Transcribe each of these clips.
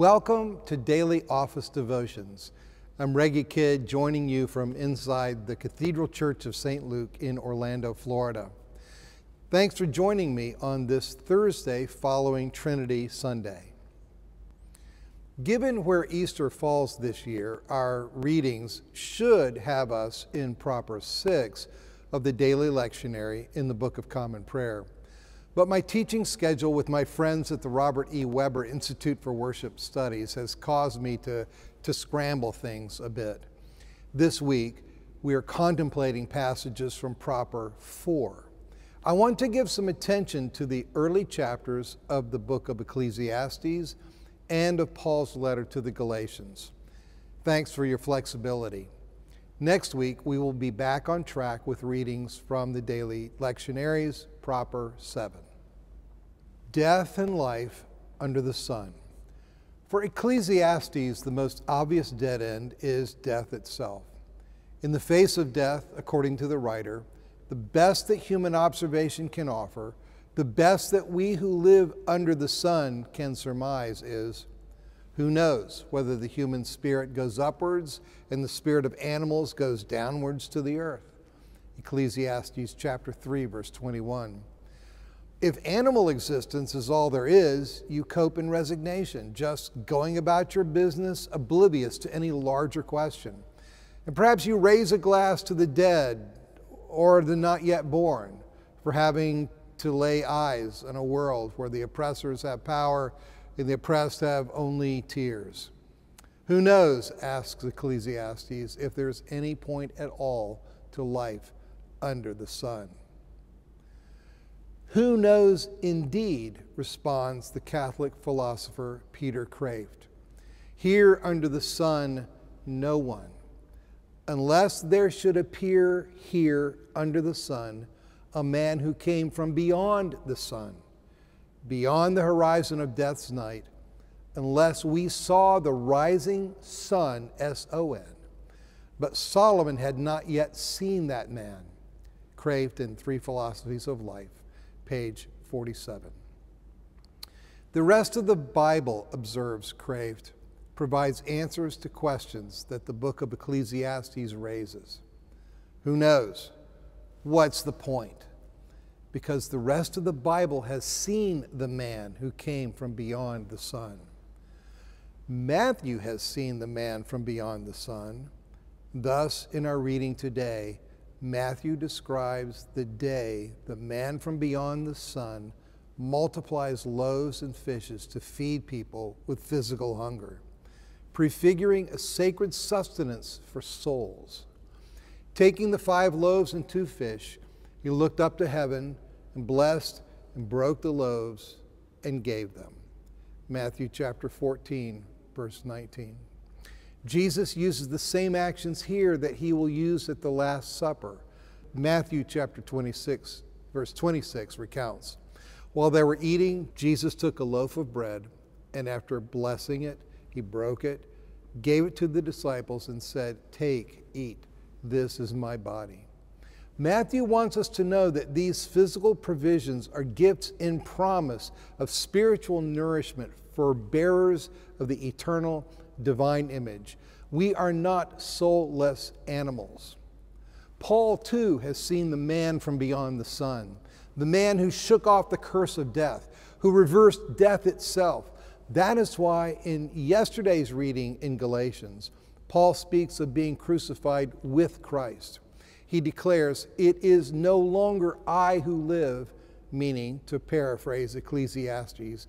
Welcome to Daily Office Devotions. I'm Reggie Kidd, joining you from inside the Cathedral Church of St. Luke in Orlando, Florida. Thanks for joining me on this Thursday following Trinity Sunday. Given where Easter falls this year, our readings should have us in Proper 6 of the Daily Lectionary in the Book of Common Prayer. But my teaching schedule with my friends at the Robert E. Weber Institute for Worship Studies has caused me to scramble things a bit. This week, we are contemplating passages from Proper 4. I want to give some attention to the early chapters of the book of Ecclesiastes and of Paul's letter to the Galatians. Thanks for your flexibility. Next week, we will be back on track with readings from the Daily Lectionaries, Proper 7. Death and life under the sun. For Ecclesiastes, the most obvious dead end is death itself. In the face of death, according to the writer, the best that human observation can offer, the best that we who live under the sun can surmise is, who knows whether the human spirit goes upwards and the spirit of animals goes downwards to the earth. Ecclesiastes chapter 3, verse 21. If animal existence is all there is, you cope in resignation, just going about your business, oblivious to any larger question. And perhaps you raise a glass to the dead or the not yet born for having to lay eyes on a world where the oppressors have power and the oppressed have only tears. Who knows, asks Ecclesiastes, if there's any point at all to life under the sun. Who knows indeed, responds the Catholic philosopher Peter Kreeft. Here under the sun, no one. Unless there should appear here under the sun a man who came from beyond the sun, beyond the horizon of death's night, unless we saw the rising sun, S-O-N. But Solomon had not yet seen that man. Kreeft in Three Philosophies of Life, page 47. The rest of the Bible, observes Kreeft, provides answers to questions that the book of Ecclesiastes raises. Who knows? What's the point? Because the rest of the Bible has seen the man who came from beyond the sun. Matthew has seen the man from beyond the sun. Thus, in our reading today, Matthew describes the day the man from beyond the sun multiplies loaves and fishes to feed people with physical hunger, prefiguring a sacred sustenance for souls. Taking the 5 loaves and 2 fish, he looked up to heaven and blessed and broke the loaves and gave them. Matthew chapter 14, verse 19. Jesus uses the same actions here that he will use at the Last Supper. Matthew chapter 26, verse 26 recounts, while they were eating, Jesus took a loaf of bread, and after blessing it, he broke it, gave it to the disciples and said, take, eat, this is my body. Matthew wants us to know that these physical provisions are gifts in promise of spiritual nourishment for bearers of the eternal divine image. We are not soulless animals. Paul, too, has seen the man from beyond the sun, the man who shook off the curse of death, who reversed death itself. That is why in yesterday's reading in Galatians, Paul speaks of being crucified with Christ. He declares, it is no longer I who live, meaning, to paraphrase Ecclesiastes,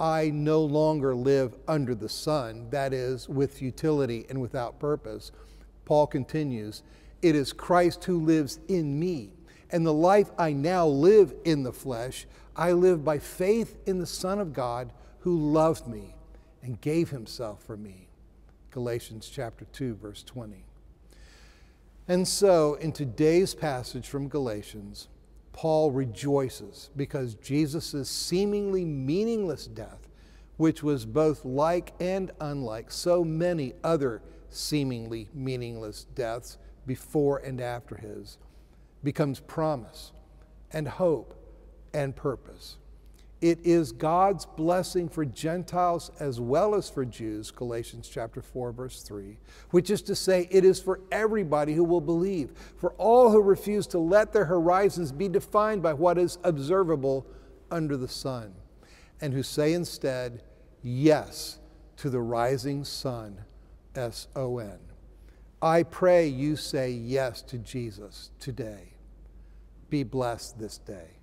I no longer live under the sun, that is, with futility and without purpose. Paul continues, it is Christ who lives in me, and the life I now live in the flesh, I live by faith in the Son of God who loved me and gave himself for me. Galatians chapter 2, verse 20. And so, in today's passage from Galatians, Paul rejoices because Jesus' seemingly meaningless death, which was both like and unlike so many other seemingly meaningless deaths before and after his, becomes promise and hope and purpose. It is God's blessing for Gentiles as well as for Jews, Galatians chapter 4, verse 3, which is to say it is for everybody who will believe, for all who refuse to let their horizons be defined by what is observable under the sun, and who say instead, yes, to the rising sun, S-O-N. I pray you say yes to Jesus today. Be blessed this day.